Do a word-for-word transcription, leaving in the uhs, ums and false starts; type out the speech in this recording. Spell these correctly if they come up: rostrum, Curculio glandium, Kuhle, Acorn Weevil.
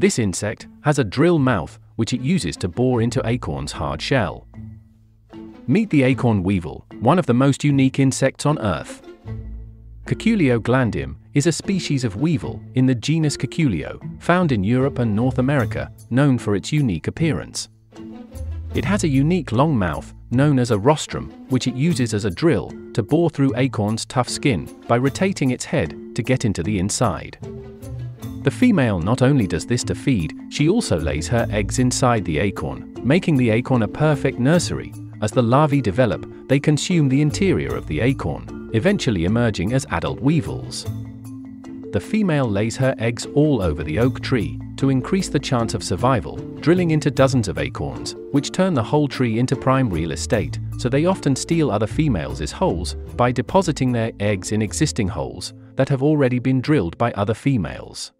This insect has a drill mouth, which it uses to bore into acorn's hard shell. Meet the acorn weevil, one of the most unique insects on Earth. Curculio glandium is a species of weevil in the genus Curculio, found in Europe and North America, known for its unique appearance. It has a unique long mouth, known as a rostrum, which it uses as a drill to bore through acorn's tough skin by rotating its head to get into the inside. The female not only does this to feed, she also lays her eggs inside the acorn, making the acorn a perfect nursery. As the larvae develop, they consume the interior of the acorn, eventually emerging as adult weevils. The female lays her eggs all over the oak tree to increase the chance of survival, drilling into dozens of acorns, which turn the whole tree into prime real estate, so they often steal other females' holes by depositing their eggs in existing holes that have already been drilled by other females.